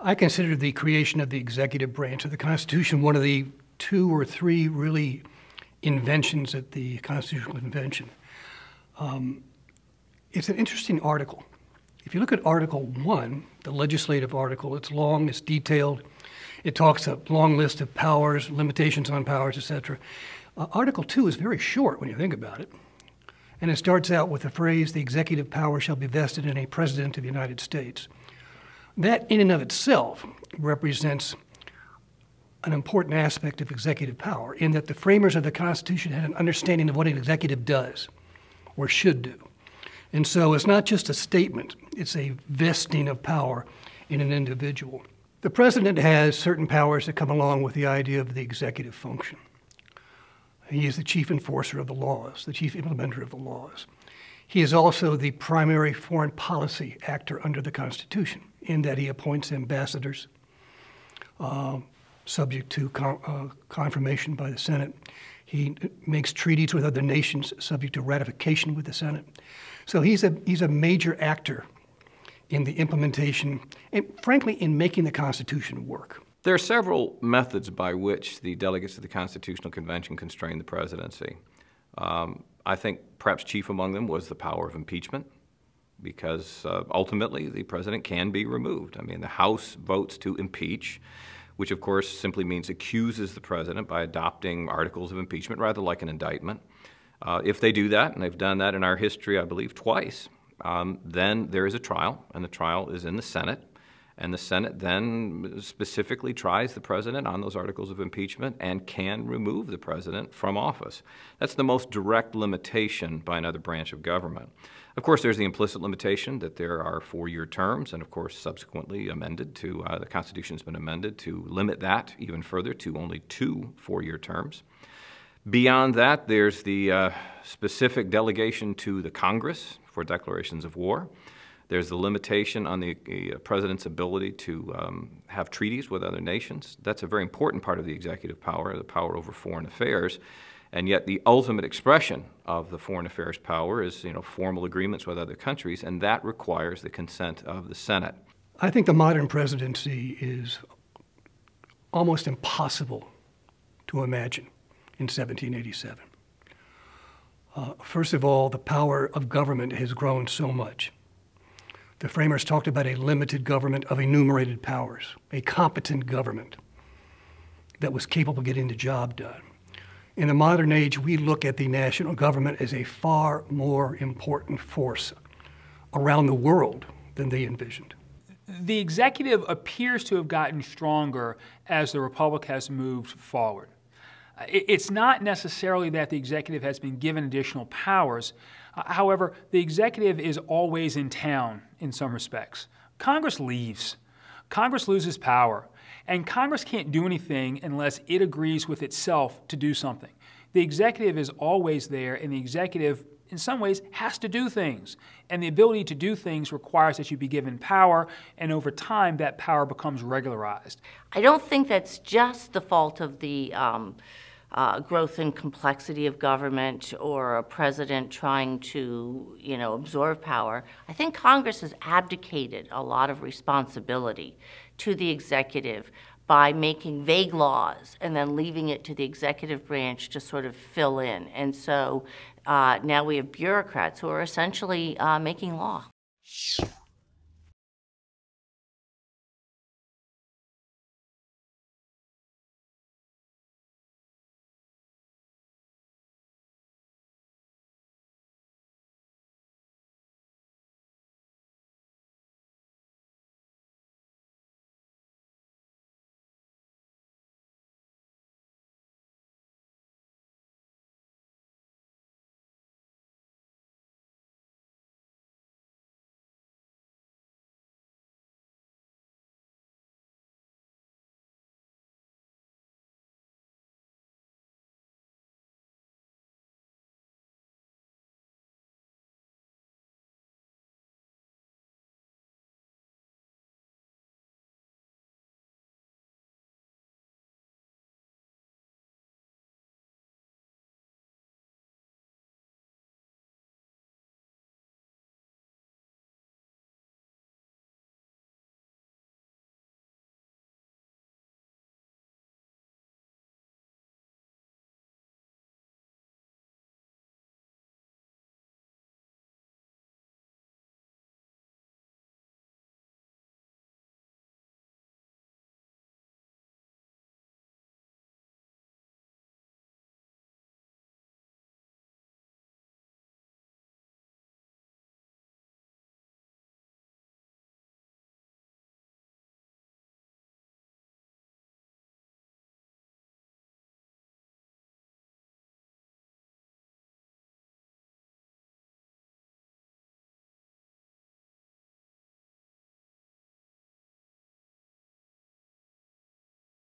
I consider the creation of the executive branch of the Constitution one of the two or three really inventions at the Constitutional Convention. It's an interesting article. If you look at Article 1, the legislative article, it's long, it's detailed. It talks a long list of powers, limitations on powers, etc. Article 2 is very short when you think about it. And it starts out with the phrase, the executive power shall be vested in a president of the United States. That in and of itself represents an important aspect of executive power, in that the framers of the Constitution had an understanding of what an executive does or should do. And so it's not just a statement, it's a vesting of power in an individual. The president has certain powers that come along with the idea of the executive function. He is the chief enforcer of the laws, the chief implementer of the laws. He is also the primary foreign policy actor under the Constitution, in that he appoints ambassadors, subject to confirmation by the Senate. He makes treaties with other nations, subject to ratification with the Senate. So he's a major actor in the implementation and, frankly, in making the Constitution work. There are several methods by which the delegates of the Constitutional Convention constrained the presidency. I think perhaps chief among them was the power of impeachment, because ultimately the president can be removed. I mean, the House votes to impeach, which of course simply means accuses the president by adopting articles of impeachment, rather like an indictment. If they do that, and they've done that in our history, I believe, twice, then there is a trial, and the trial is in the Senate. And the Senate then specifically tries the president on those articles of impeachment and can remove the president from office. That's the most direct limitation by another branch of government. Of course, there's the implicit limitation that there are four-year terms, and of course, subsequently amended to, the Constitution's been amended to limit that even further to only 2 four-year terms. Beyond that, there's the specific delegation to the Congress for declarations of war. There's the limitation on the president's ability to have treaties with other nations. That's a very important part of the executive power, the power over foreign affairs. And yet the ultimate expression of the foreign affairs power is, you know, formal agreements with other countries, and that requires the consent of the Senate. I think the modern presidency is almost impossible to imagine in 1787. First of all, the power of government has grown so much. The framers talked about a limited government of enumerated powers, a competent government that was capable of getting the job done. In the modern age, we look at the national government as a far more important force around the world than they envisioned. The executive appears to have gotten stronger as the republic has moved forward. It's not necessarily that the executive has been given additional powers. However, the executive is always in town in some respects. Congress leaves. Congress loses power. And Congress can't do anything unless it agrees with itself to do something. The executive is always there, and the executive, in some ways, has to do things. And the ability to do things requires that you be given power, and over time, that power becomes regularized. I don't think that's just the fault of the growth and complexity of government or a president trying to, you know, absorb power. I think Congress has abdicated a lot of responsibility to the executive by making vague laws and then leaving it to the executive branch to sort of fill in. And so now we have bureaucrats who are essentially making law.